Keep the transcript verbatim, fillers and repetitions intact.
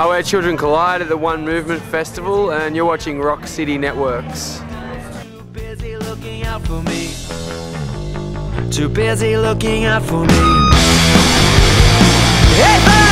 Oh, we're Children Collide at the One Movement Festival, and you're watching Rock City Networks. Too busy looking out for me. Too busy looking out for me. Hey,